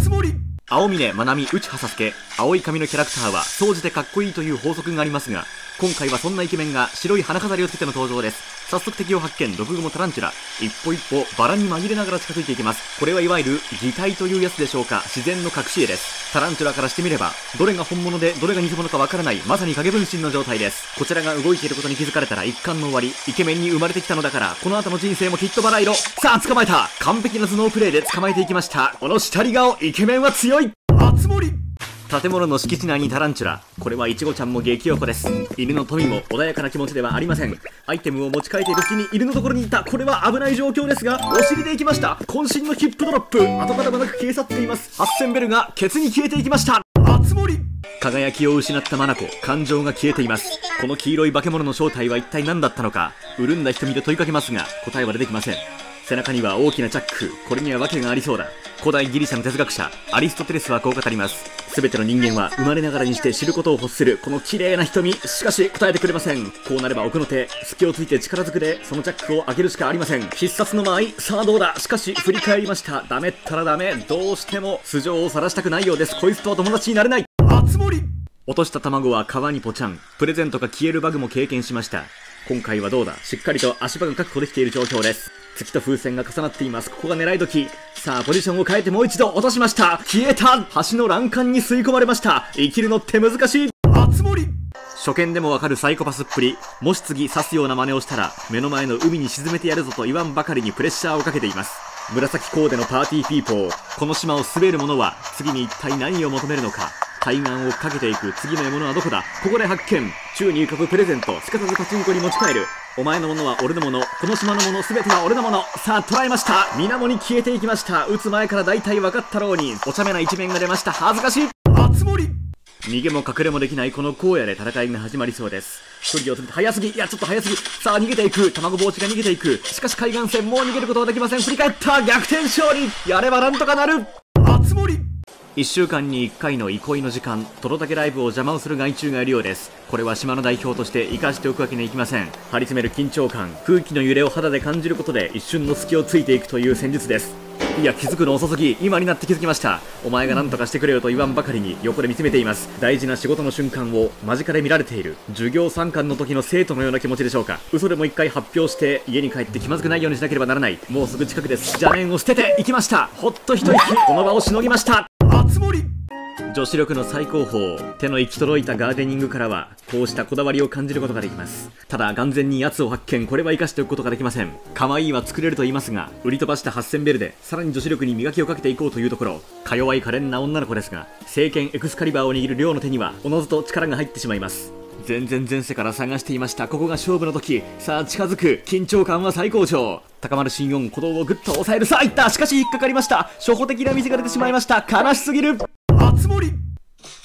つもり。青峰、まなみ、内葉佐助、青い髪のキャラクターは総じてかっこいいという法則がありますが、今回はそんなイケメンが白い花飾りをつけての登場です。早速敵を発見。毒蜘蛛タランチュラ、一歩一歩バラに紛れながら近づいていきます。これはいわゆる擬態というやつでしょうか。自然の隠し絵です。タランチュラからしてみればどれが本物でどれが偽物かわからない、まさに影分身の状態です。こちらが動いていることに気づかれたら一巻の終わり。イケメンに生まれてきたのだから、この後の人生もきっとバラ色。さあ捕まえた。完璧な頭脳プレイで捕まえていきました。この下り顔、イケメンは強い。熱盛。建物の敷地内にタランチュラ、これはいちごちゃんも激横です。犬のトミも穏やかな気持ちではありません。アイテムを持ち替えている隙に犬のところに行った。これは危ない状況ですが、お尻で行きました。渾身のヒップドロップ、跡形もなく消え去っています。8000ベルがケツに消えていきました。熱盛。輝きを失ったマナコ、感情が消えています。この黄色い化け物の正体は一体何だったのか、潤んだ瞳で問いかけますが、答えは出てきません。背中には大きなチャック、これには訳がありそうだ。古代ギリシャの哲学者アリストテレスはこう語ります。全ての人間は生まれながらにして知ることを欲するこの綺麗な瞳、しかし答えてくれません。こうなれば奥の手、隙をついて力ずくでそのチャックを開けるしかありません。必殺の間合い、さあどうだ。しかし振り返りました。ダメったらダメ。どうしても素性を晒したくないようです。こいつとは友達になれない。熱盛。落とした卵は川にポチャン。プレゼントが消えるバグも経験しました。今回はどうだ。しっかりと足場が確保できている状況です。月と風船が重なっています。ここが狙い時。さあポジションを変えてもう一度落としました。消えた。橋の欄干に吸い込まれました。生きるのって難しい。熱盛。初見でもわかるサイコパスっぷり。もし次刺すような真似をしたら目の前の海に沈めてやるぞと言わんばかりにプレッシャーをかけています。紫コーデのパーティーピーポー、この島を滑る者は次に一体何を求めるのか。対岸をかけていく。次の獲物はどこだ。ここで発見。宙に浮かぶプレゼント、すかさずパチンコに持ち帰る。お前のものは俺のもの、この島のもの全ては俺のもの。さあ捉えました。水面に消えていきました。撃つ前から大体分かったろうにお茶目な一面が出ました。恥ずかしい。熱盛。逃げも隠れもできないこの荒野で戦いが始まりそうです。距離を詰めて早すぎ、いやちょっと早すぎ。さあ逃げていく。卵帽子が逃げていく。しかし海岸線、もう逃げることはできません。振り返った。逆転勝利。やればなんとかなる。熱盛。1週間に1回の憩いの時間、トロタケライブを邪魔をする害虫がいるようです。これは島の代表として生かしておくわけにはいきません。張り詰める緊張感、空気の揺れを肌で感じることで一瞬の隙をついていくという戦術です。いや気づくの遅すぎ。今になって気づきました。お前が何とかしてくれよと言わんばかりに横で見つめています。大事な仕事の瞬間を間近で見られている。授業参観の時の生徒のような気持ちでしょうか。嘘でも一回発表して家に帰って気まずくないようにしなければならない。もうすぐ近くです。邪念を捨てていきました。ほっと一息、この場をしのぎました。熱盛。女子力の最高峰、手の行き届いたガーデニングからはこうしたこだわりを感じることができます。ただ眼前にやつを発見、これは生かしておくことができません。可愛いは作れると言いますが、売り飛ばした8000ベルでさらに女子力に磨きをかけていこうというところ。か弱い可憐な女の子ですが、聖剣エクスカリバーを握る亮の手にはおのずと力が入ってしまいます。前世から探していました。ここが勝負の時。さあ近づく。緊張感は最高潮。高まる心音、鼓動をぐっと抑える。さあいった。しかし引っかかりました。初歩的なミスが出てしまいました。悲しすぎる。熱盛。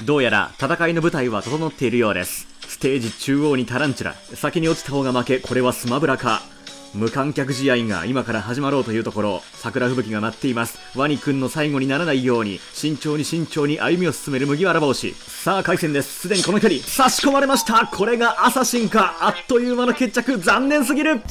どうやら戦いの舞台は整っているようです。ステージ中央にタランチュラ、先に落ちた方が負け。これはスマブラか。無観客試合が今から始まろうというところ、桜吹雪が舞っています。ワニ君の最後にならないように慎重に慎重に歩みを進める麦わら帽子。さあ回戦です。すでにこの距離差し込まれました。これがアサシンか。あっという間の決着。残念すぎる。